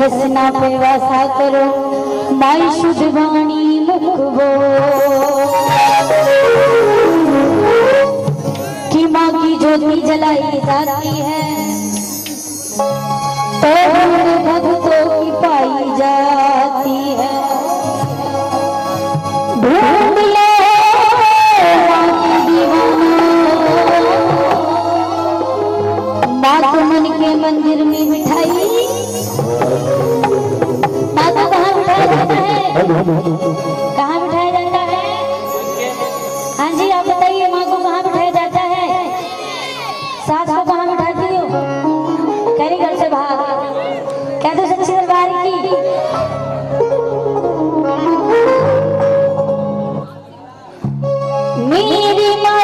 हसना पे वासा करो माई शुद्ध वाणी मुखबो कि माँ की ज्योति जलाई जाती है तो भक्तों की पाई जाती है। माता मन के मंदिर में मिठाई माता कहाँ बिठाया जाता है, कहाँ बिठाया जाता है? हाँ जी आप बताइए माँ को कहाँ बिठाया जाता है? सास को कहाँ बिठाती हो? कह घर से बाहर कह दो सच्ची दरबार की। मेरी माँ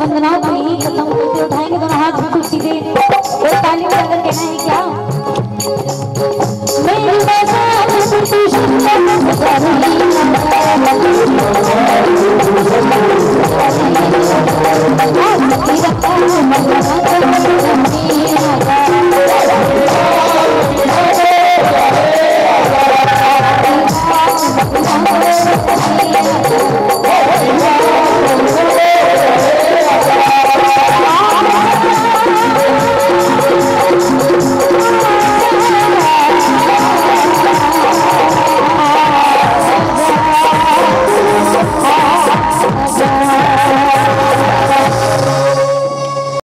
वंदना तो यही खत्म होते उठाएंगे दोनों हाथ बिल्कुल सीधे और ताली बजाकर कहना है क्या